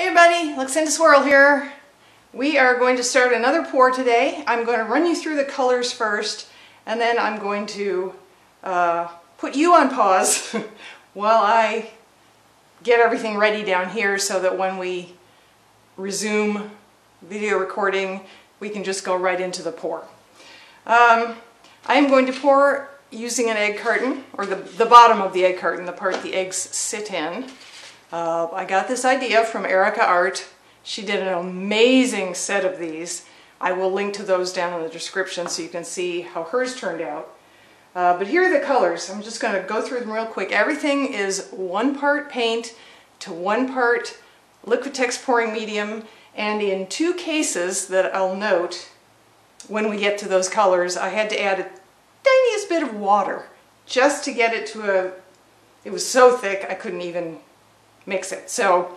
Hey everybody, Luxinda Swirl here. We are going to start another pour today. I'm going to run you through the colors first, and then I'm going to put you on pause while I get everything ready down here so that when we resume video recording, we can just go right into the pour. I'm going to pour using an egg carton, or the bottom of the egg carton, the part the eggs sit in. I got this idea from Erika Art. She did an amazing set of these. I will link to those down in the description so you can see how hers turned out. But here are the colors. I'm just going to go through them real quick. Everything is 1 part paint to 1 part Liquitex pouring medium, and in 2 cases that I'll note when we get to those colors, I had to add a tiniest bit of water just to get it to a... It was so thick I couldn't even mix it. So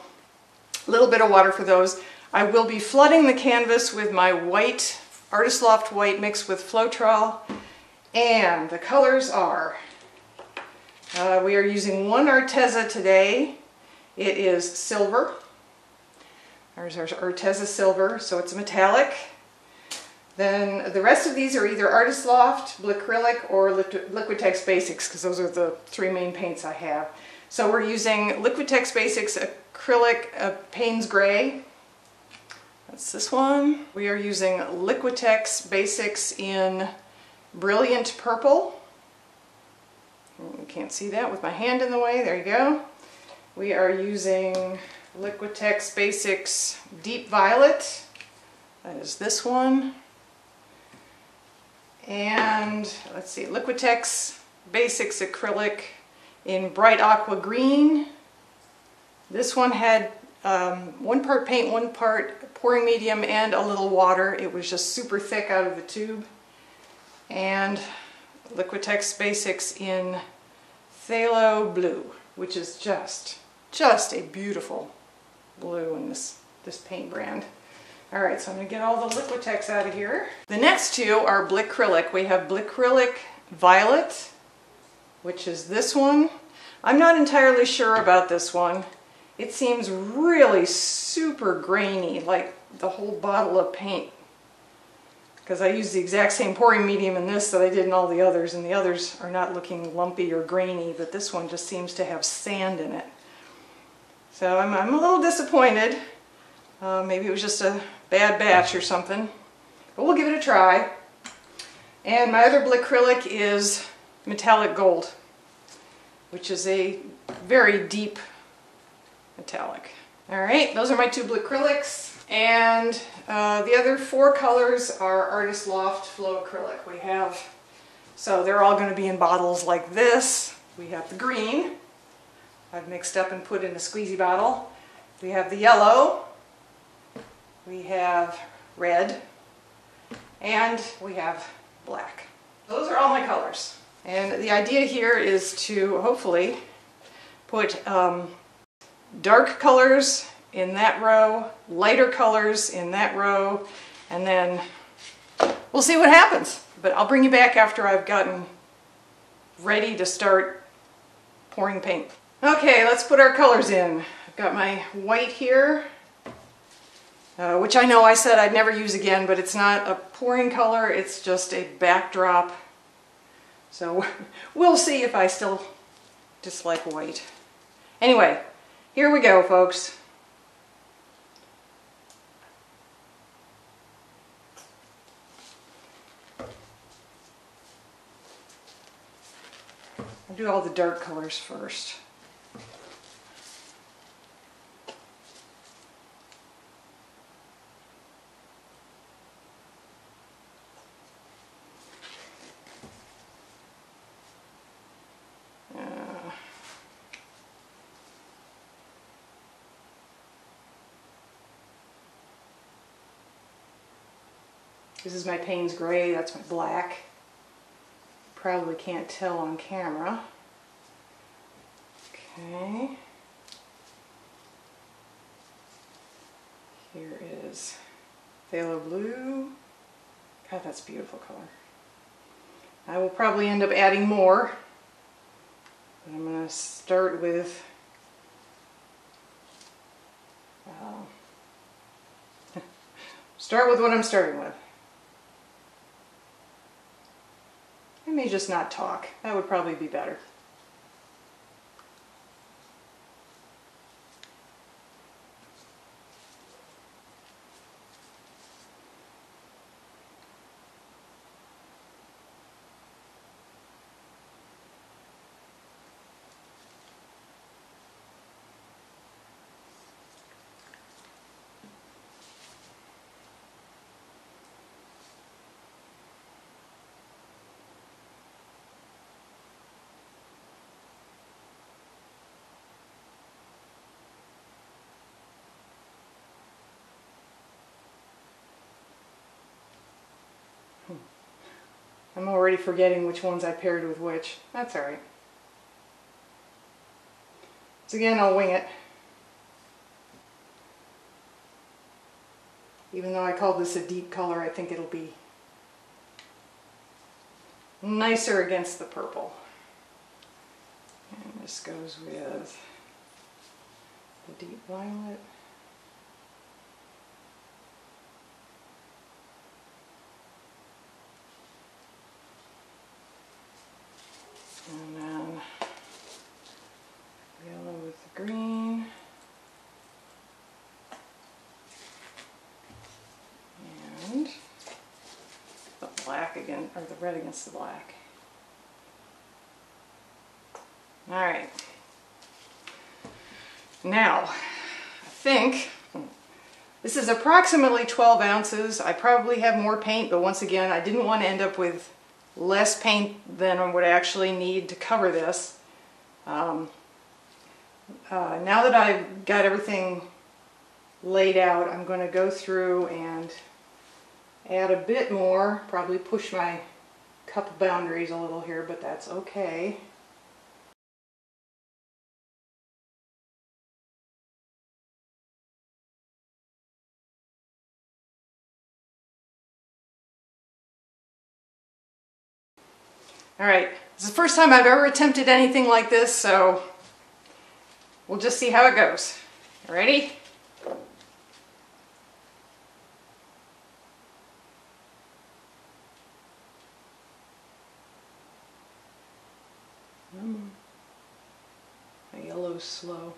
a little bit of water for those. I will be flooding the canvas with my white, Artist's Loft white mixed with Floetrol, and the colors are, we are using 1 Arteza today. It is silver. There's our Arteza silver, so it's metallic. Then the rest of these are either Artist's Loft, Blickrylic, or Liquitex Basics, because those are the 3 main paints I have. So we're using Liquitex Basics Acrylic Payne's Gray. That's this one. We are using Liquitex Basics in Brilliant Purple. You can't see that with my hand in the way. There you go. We are using Liquitex Basics Deep Violet. That is this one. And let's see, Liquitex Basics Acrylic in Bright Aqua Green. This one had 1 part paint, 1 part pouring medium, and a little water. It was just super thick out of the tube. And Liquitex Basics in Phthalo Blue, which is just a beautiful blue in this paint brand. All right, so I'm gonna get all the Liquitex out of here. The next 2 are Blickrylic. We have Blickrylic Violet, which is this one. I'm not entirely sure about this one. It seems really super grainy, like the whole bottle of paint, because I used the exact same pouring medium in this that I did in all the others, and the others are not looking lumpy or grainy, but this one just seems to have sand in it. So I'm a little disappointed. Maybe it was just a bad batch or something, but we'll give it a try. And my other Blickrylic is Metallic Gold, which is a very deep metallic. All right, those are my 2 Blickrylics, and the other 4 colors are Artist's Loft Flow Acrylic. We have, so they're all going to be in bottles like this. We have the green, I've mixed up and put in a squeezy bottle. We have the yellow, we have red, and we have black. Those are all my colors. And the idea here is to hopefully put dark colors in that row, lighter colors in that row, and then we'll see what happens. But I'll bring you back after I've gotten ready to start pouring paint. Okay, let's put our colors in. I've got my white here, which I know I said I'd never use again, but it's not a pouring color, it's just a backdrop. So we'll see if I still dislike white. Anyway, here we go, folks. I'll do all the dark colors first. This is my Payne's Gray, that's my black. Probably can't tell on camera. Okay. Here is Phthalo Blue. God, that's a beautiful color. I will probably end up adding more. But I'm going to start with Start with what I'm starting with. I may just not talk. That would probably be better. I'm already forgetting which ones I paired with which. That's alright. So again, I'll wing it. Even though I call this a deep color, I think it'll be nicer against the purple. And this goes with the deep violet. And then yellow with the green. And the black again, or the red against the black. Alright. Now, I think this is approximately 12 ounces. I probably have more paint, but once again, I didn't want to end up with less paint than I would actually need to cover this. Now that I've got everything laid out, I'm going to go through and add a bit more, probably push my cup boundaries a little here, but that's okay. Alright, this is the first time I've ever attempted anything like this, so we'll just see how it goes. Ready? My yellow's slow.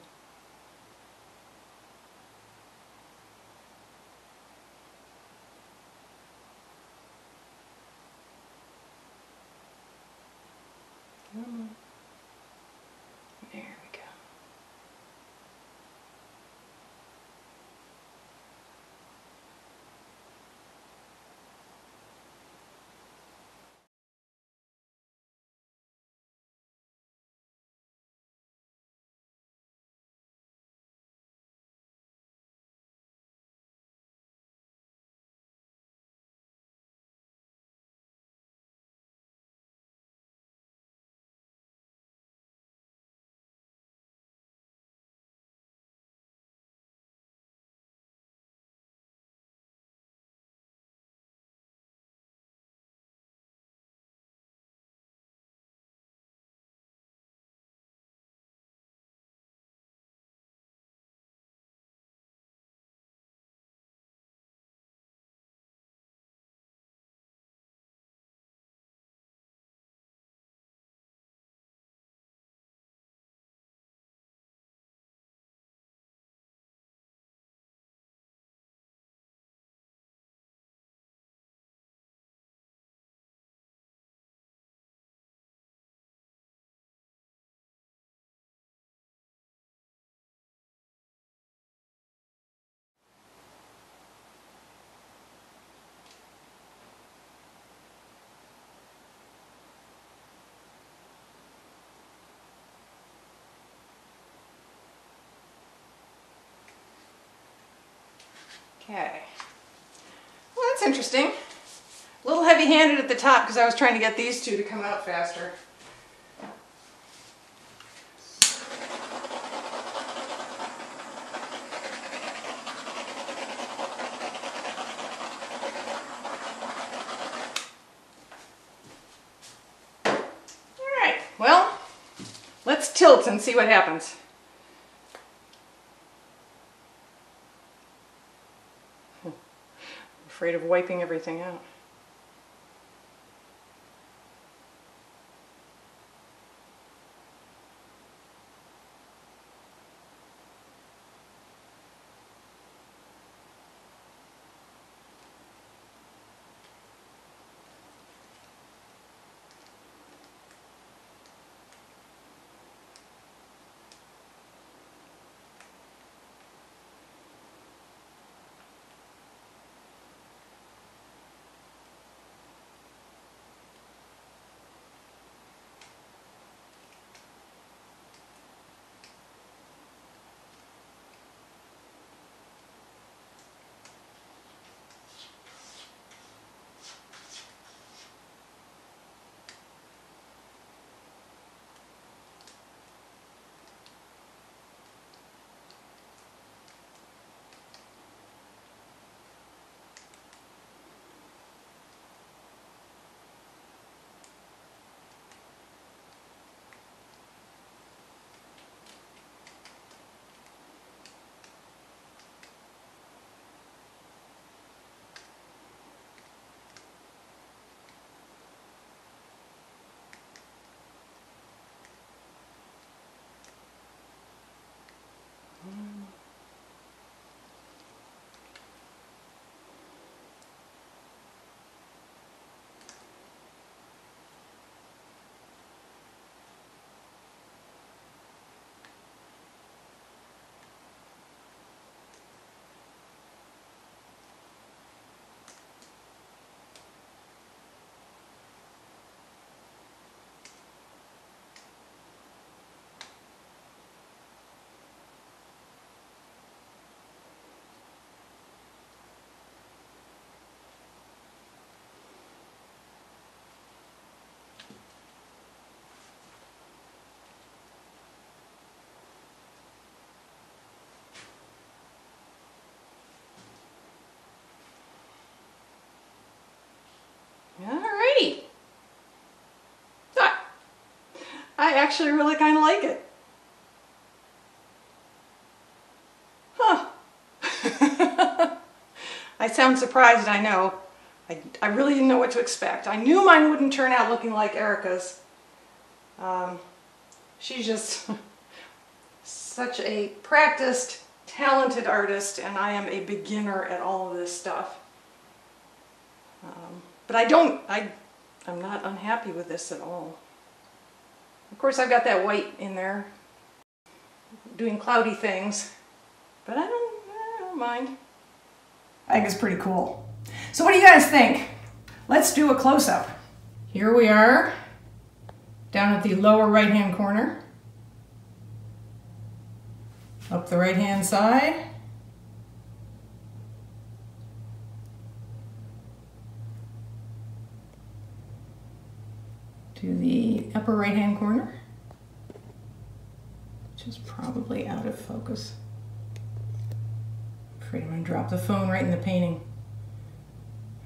Okay, well that's interesting. A little heavy-handed at the top because I was trying to get these two to come out faster. Alright, well, let's tilt and see what happens. afraid of wiping everything out. Alrighty. So, I actually really kind of like it. Huh. I sound surprised, I know. I really didn't know what to expect. I knew mine wouldn't turn out looking like Erika's. She's just such a practiced, talented artist, and I am a beginner at all of this stuff. But I'm not unhappy with this at all. Of course, I've got that white in there doing cloudy things, but I don't mind. I think it's pretty cool. So what do you guys think? Let's do a close-up. Here we are, down at the lower right-hand corner. Up the right-hand side. To the upper right hand corner, which is probably out of focus. I'm afraid I'm going to drop the phone right in the painting.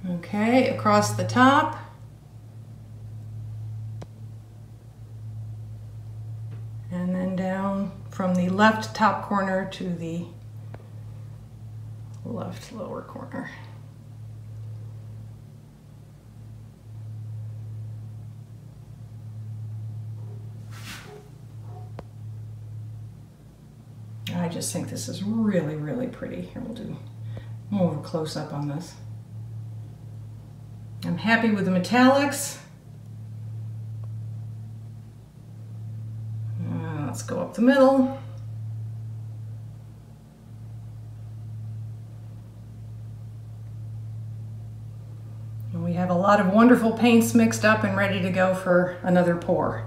Okay, across the top. And then down from the left top corner to the left lower corner. I just think this is really, really pretty. Here, we'll do more of a close-up on this. I'm happy with the metallics. Let's go up the middle. And we have a lot of wonderful paints mixed up and ready to go for another pour.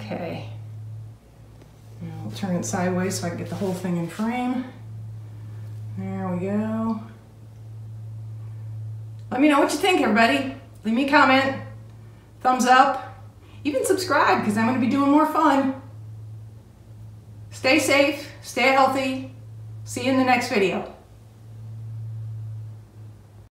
Okay, now I'll turn it sideways so I can get the whole thing in frame. There we go. Let me know what you think, everybody. Leave me a comment, thumbs up, even subscribe, because I'm going to be doing more fun. Stay safe, stay healthy. See you in the next video.